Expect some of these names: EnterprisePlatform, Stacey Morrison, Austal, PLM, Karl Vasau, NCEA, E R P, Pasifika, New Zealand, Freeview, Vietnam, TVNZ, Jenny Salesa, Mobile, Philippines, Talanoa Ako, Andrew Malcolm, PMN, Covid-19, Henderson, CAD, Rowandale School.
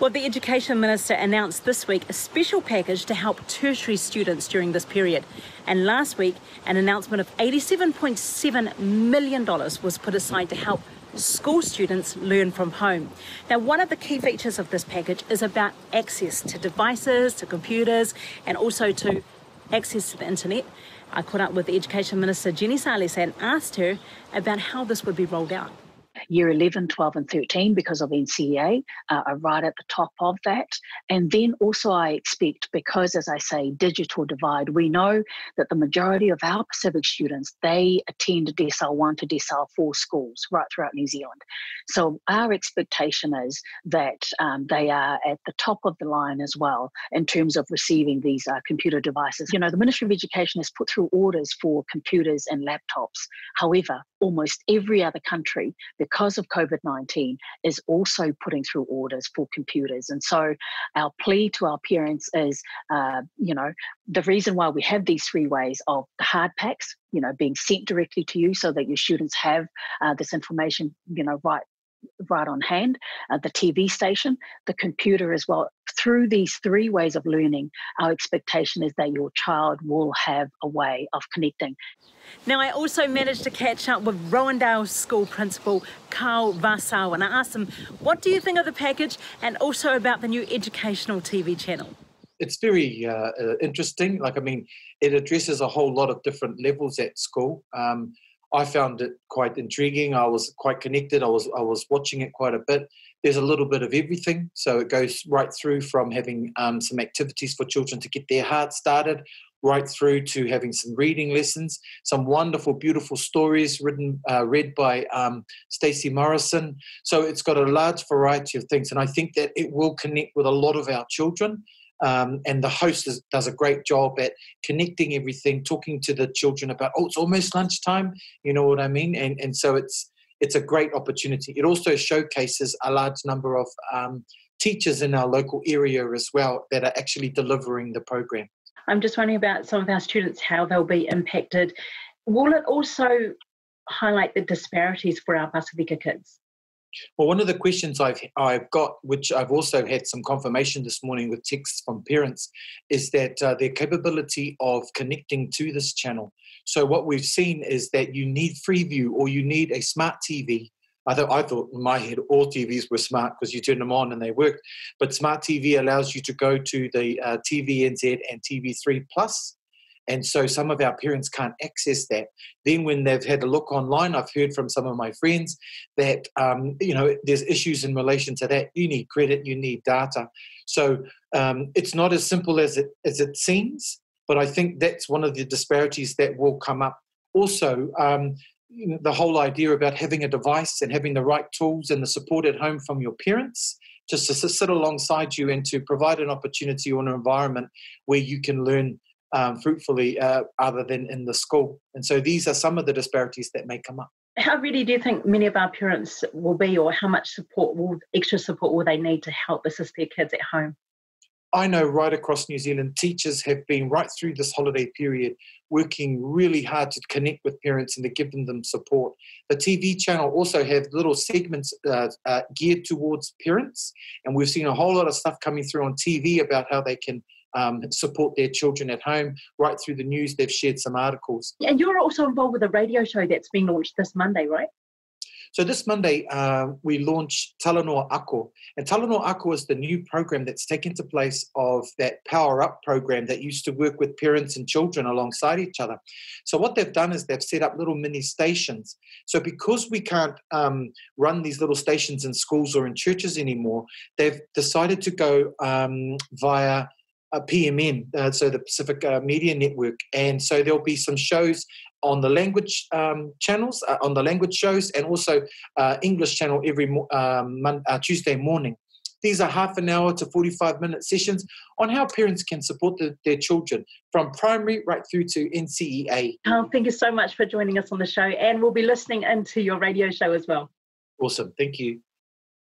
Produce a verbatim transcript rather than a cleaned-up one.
Well, the Education Minister announced this week a special package to help tertiary students during this period. And last week, an announcement of eighty-seven point seven million dollars was put aside to help school students learn from home. Now, one of the key features of this package is about access to devices, to computers, and also to access to the internet. I caught up with the Education Minister, Jenny Salesa, and asked her about how this would be rolled out. Year eleven, twelve and thirteen, because of N C E A, uh, are right at the top of that. And then also I expect, because as I say, digital divide, we know that the majority of our Pacific students, they attend D S L one to D S L four schools right throughout New Zealand. So our expectation is that um, they are at the top of the line as well in terms of receiving these uh, computer devices. You know, the Ministry of Education has put through orders for computers and laptops. However, almost every other country, because of COVID nineteen, is also putting through orders for computers. And so our plea to our parents is, uh, you know, the reason why we have these three ways of the hard packs, you know, being sent directly to you so that your students have uh, this information, you know, right right on hand, uh, the T V station, the computer as well. Through these three ways of learning, our expectation is that your child will have a way of connecting. Now, I also managed to catch up with Rowandale School Principal Karl Vasau, and I asked him, what do you think of the package and also about the new educational T V channel? It's very uh, interesting. Like, I mean, it addresses a whole lot of different levels at school. Um, I found it quite intriguing. I was quite connected. I was I was watching it quite a bit. There's a little bit of everything. So it goes right through from having um, some activities for children to get their heart started, right through to having some reading lessons, some wonderful, beautiful stories written, uh, read by um, Stacey Morrison. So it's got a large variety of things. And I think that it will connect with a lot of our children. Um, and the host is, does a great job at connecting everything, talking to the children about, oh, it's almost lunchtime, you know what I mean? And and so it's it's a great opportunity. It also showcases a large number of um, teachers in our local area as well that are actually delivering the program. I'm just wondering about some of our students, how they'll be impacted. Will it also highlight the disparities for our Pasifika kids? Well, one of the questions I've I've got, which I've also had some confirmation this morning with texts from parents, is that uh, their capability of connecting to this channel. So what we've seen is that you need Freeview or you need a smart T V. Although I thought in my head all T Vs were smart because you turn them on and they worked. But smart T V allows you to go to the uh, T V N Z and T V three plus. And so some of our parents can't access that. Then when they've had a look online, I've heard from some of my friends that, um, you know, there's issues in relation to that. You need credit, you need data. So um, it's not as simple as it, as it seems, but I think that's one of the disparities that will come up. Also, um, you know, the whole idea about having a device and having the right tools and the support at home from your parents, just to sit alongside you and to provide an opportunity or an environment where you can learn Um, fruitfully uh, other than in the school. And so these are some of the disparities that may come up. How really do you think many of our parents will be, or how much support will, extra support will they need to help assist their kids at home? I know right across New Zealand, teachers have been right through this holiday period working really hard to connect with parents and to give them support. The T V channel also have little segments uh, uh, geared towards parents, and we've seen a whole lot of stuff coming through on T V about how they can Um, support their children at home. Right through the news, they've shared some articles. And you're also involved with a radio show that's being launched this Monday, right? So this Monday, uh, we launch Talanoa Ako. And Talanoa Ako is the new program that's taken to place of that Power Up program that used to work with parents and children alongside each other. So what they've done is they've set up little mini stations. So because we can't um, run these little stations in schools or in churches anymore, they've decided to go um, via Uh, P M N, uh, so the Pacific uh, Media Network. And so there'll be some shows on the language um, channels, uh, on the language shows, and also uh, English channel every mo um, Monday, uh, Tuesday morning. These are half an hour to forty-five minute sessions on how parents can support the, their children from primary right through to N C E A. Oh, thank you so much for joining us on the show, and we'll be listening into your radio show as well. Awesome. Thank you.